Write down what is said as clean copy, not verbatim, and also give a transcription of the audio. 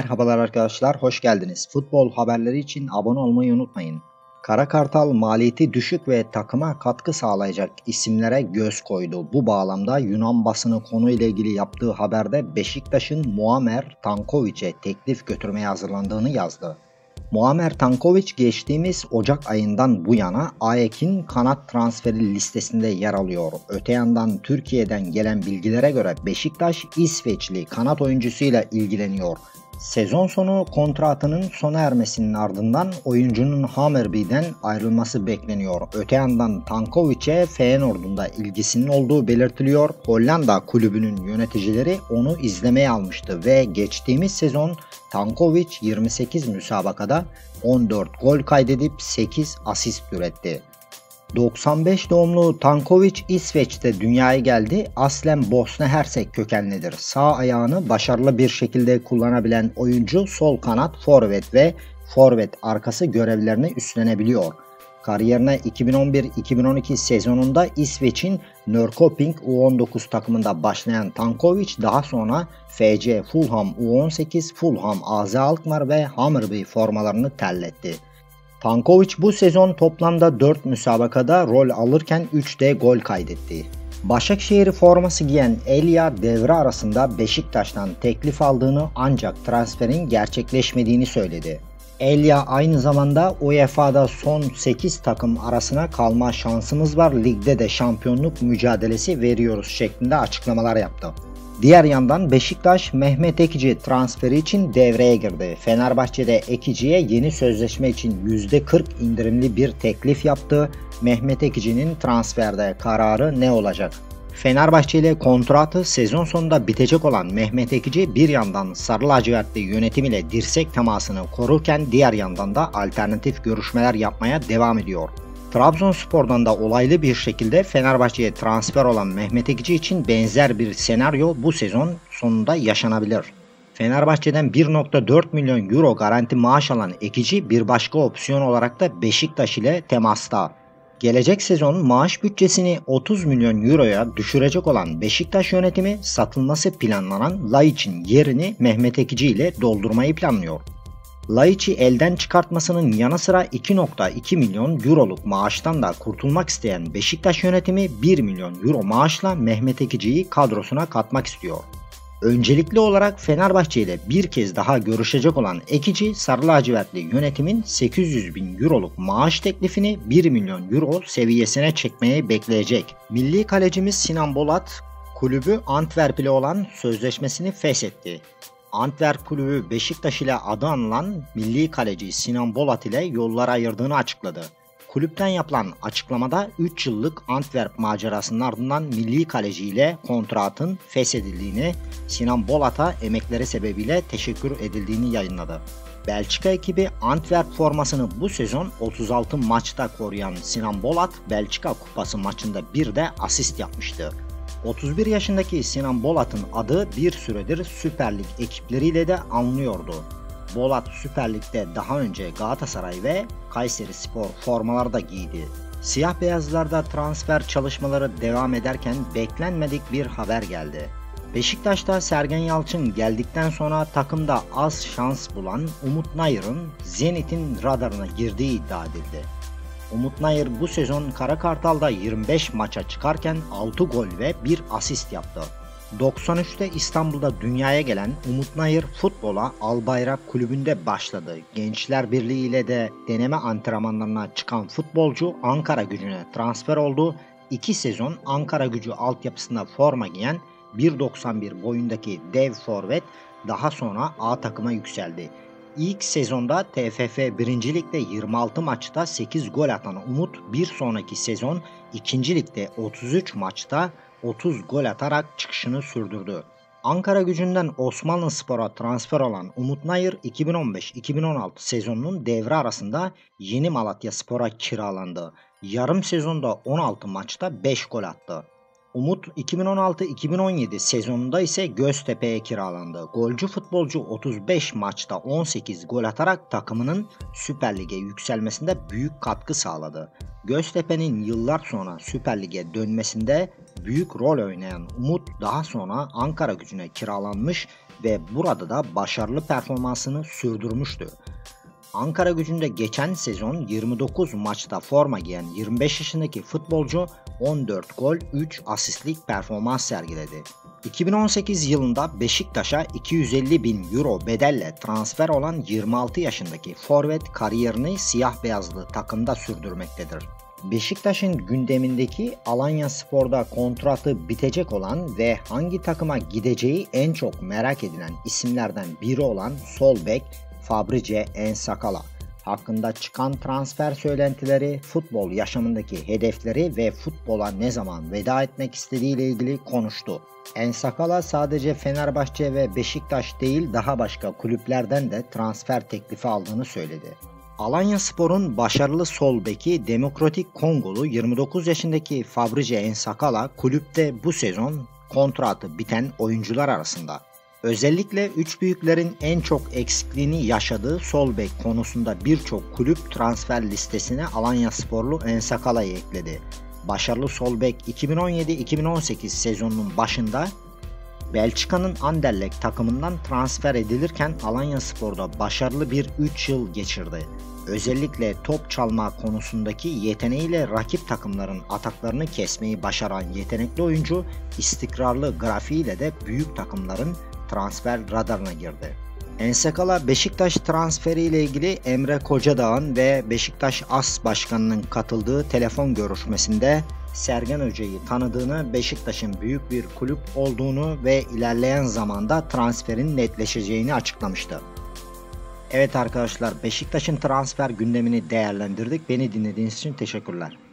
Merhabalar arkadaşlar, hoş geldiniz. Futbol haberleri için abone olmayı unutmayın. Kara Kartal maliyeti düşük ve takıma katkı sağlayacak isimlere göz koydu. Bu bağlamda Yunan basını konuyla ilgili yaptığı haberde Beşiktaş'ın Muammer Tankovic'e teklif götürmeye hazırlandığını yazdı. Muammer Tankovic geçtiğimiz Ocak ayından bu yana AEK'in kanat transferi listesinde yer alıyor. Öte yandan Türkiye'den gelen bilgilere göre Beşiktaş İsveçli kanat oyuncusuyla ilgileniyor. Sezon sonu kontratının sona ermesinin ardından oyuncunun Hammarby'den ayrılması bekleniyor. Öte yandan Tankovic'e Feyenoord'un da ilgisinin olduğu belirtiliyor. Hollanda kulübünün yöneticileri onu izlemeye almıştı ve geçtiğimiz sezon Tankovic 28 müsabakada 14 gol kaydedip 8 asist üretti. 95 doğumlu Tankovic İsveç'te dünyaya geldi. Aslen Bosna Hersek kökenlidir. Sağ ayağını başarılı bir şekilde kullanabilen oyuncu sol kanat, forvet ve forvet arkası görevlerini üstlenebiliyor. Kariyerine 2011-2012 sezonunda İsveç'in Norrköping U19 takımında başlayan Tankovic daha sonra FC Fulham U18, Fulham AZ Alkmaar ve Hammarby formalarını terletti. Tankovic bu sezon toplamda 4 müsabakada rol alırken 3'de gol kaydetti. Başakşehir forması giyen Elia devre arasında Beşiktaş'tan teklif aldığını ancak transferin gerçekleşmediğini söyledi. Elia aynı zamanda UEFA'da son 8 takım arasına kalma şansımız var, ligde de şampiyonluk mücadelesi veriyoruz şeklinde açıklamalar yaptı. Diğer yandan Beşiktaş Mehmet Ekici transferi için devreye girdi. Fenerbahçe'de Ekici'ye yeni sözleşme için %40 indirimli bir teklif yaptı. Mehmet Ekici'nin transferde kararı ne olacak? Fenerbahçe ile kontratı sezon sonunda bitecek olan Mehmet Ekici bir yandan sarı lacivertli yönetim ile dirsek temasını korurken diğer yandan da alternatif görüşmeler yapmaya devam ediyor. Trabzonspor'dan da olaylı bir şekilde Fenerbahçe'ye transfer olan Mehmet Ekici için benzer bir senaryo bu sezon sonunda yaşanabilir. Fenerbahçe'den 1,4 milyon euro garanti maaş alan Ekici bir başka opsiyon olarak da Beşiktaş ile temasta. Gelecek sezon maaş bütçesini 30 milyon euroya düşürecek olan Beşiktaş yönetimi satılması planlanan Laiç'in yerini Mehmet Ekici ile doldurmayı planlıyor. Laiç'i elden çıkartmasının yanı sıra 2,2 milyon euroluk maaştan da kurtulmak isteyen Beşiktaş yönetimi 1 milyon euro maaşla Mehmet Ekici'yi kadrosuna katmak istiyor. Öncelikli olarak Fenerbahçe ile bir kez daha görüşecek olan Ekici, sarı lacivertli yönetimin 800 bin euroluk maaş teklifini 1 milyon euro seviyesine çekmeye bekleyecek. Milli kalecimiz Sinan Bolat, kulübü Antwerp ile olan sözleşmesini feshetti. Antwerp kulübü Beşiktaş ile adı anılan milli kaleci Sinan Bolat ile yollar ayırdığını açıkladı. Kulüpten yapılan açıklamada 3 yıllık Antwerp macerasının ardından milli kaleci ile kontratın feshedildiğini, Sinan Bolat'a emekleri sebebiyle teşekkür edildiğini yayınladı. Belçika ekibi Antwerp formasını bu sezon 36 maçta koruyan Sinan Bolat, Belçika Kupası maçında bir de asist yapmıştı. 31 yaşındaki Sinan Bolat'ın adı bir süredir Süper Lig ekipleriyle de anılıyordu. Bolat Süper Lig'de daha önce Galatasaray ve Kayserispor formaları da giydi. Siyah beyazlarda transfer çalışmaları devam ederken beklenmedik bir haber geldi. Beşiktaş'ta Sergen Yalçın geldikten sonra takımda az şans bulan Umut Nayır'ın Zenit'in radarına girdiği iddia edildi. Umut Nayır bu sezon Kara Kartal'da 25 maça çıkarken 6 gol ve 1 asist yaptı. 93'te İstanbul'da dünyaya gelen Umut Nayır futbola Albayrak kulübünde başladı. Gençler Birliği ile de deneme antrenmanlarına çıkan futbolcu Ankara Gücü'ne transfer oldu. 2 sezon Ankara Gücü altyapısında forma giyen 1,91 boyundaki dev forvet daha sonra A takıma yükseldi. İlk sezonda TFF 1. Lig'de 26 maçta 8 gol atan Umut, bir sonraki sezon 2. Lig'de 33 maçta 30 gol atarak çıkışını sürdürdü. Ankara Gücü'nden Osmanlıspor'a transfer olan Umut Nayır 2015-2016 sezonunun devre arasında Yeni Malatyaspor'a kiralandı. Yarım sezonda 16 maçta 5 gol attı. Umut 2016-2017 sezonunda ise Göztepe'ye kiralandı. Golcü futbolcu 35 maçta 18 gol atarak takımının Süper Lig'e yükselmesinde büyük katkı sağladı. Göztepe'nin yıllar sonra Süper Lig'e dönmesinde büyük rol oynayan Umut daha sonra Ankara Gücü'ne kiralanmış ve burada da başarılı performansını sürdürmüştü. Ankara Gücü'nde geçen sezon 29 maçta forma giyen 25 yaşındaki futbolcu 14 gol 3 asistlik performans sergiledi. 2018 yılında Beşiktaş'a 250.000 euro bedelle transfer olan 26 yaşındaki forvet kariyerini siyah beyazlı takımda sürdürmektedir. Beşiktaş'ın gündemindeki Alanyaspor'da kontratı bitecek olan ve hangi takıma gideceği en çok merak edilen isimlerden biri olan sol bek Fabrice Nsakala hakkında çıkan transfer söylentileri, futbol yaşamındaki hedefleri ve futbola ne zaman veda etmek istediği ile ilgili konuştu. Nsakala sadece Fenerbahçe ve Beşiktaş değil, daha başka kulüplerden de transfer teklifi aldığını söyledi. Alanyaspor'un başarılı sol beki Demokratik Kongolu 29 yaşındaki Fabrice Nsakala kulüpte bu sezon kontratı biten oyuncular arasında. Özellikle üç büyüklerin en çok eksikliğini yaşadığı sol bek konusunda birçok kulüp transfer listesine Alanyasporlu Ensakala'yı ekledi. Başarılı sol bek 2017-2018 sezonunun başında Belçika'nın Anderlecht takımından transfer edilirken Alanyaspor'da başarılı bir 3 yıl geçirdi. Özellikle top çalma konusundaki yeteneğiyle rakip takımların ataklarını kesmeyi başaran yetenekli oyuncu, istikrarlı grafiğiyle de büyük takımların transfer radarına girdi. Nsakala Beşiktaş transferi ile ilgili Emre Kocadağ'ın ve Beşiktaş AS Başkanı'nın katıldığı telefon görüşmesinde Sergen Hoca'yı tanıdığını, Beşiktaş'ın büyük bir kulüp olduğunu ve ilerleyen zamanda transferin netleşeceğini açıklamıştı. Evet arkadaşlar, Beşiktaş'ın transfer gündemini değerlendirdik. Beni dinlediğiniz için teşekkürler.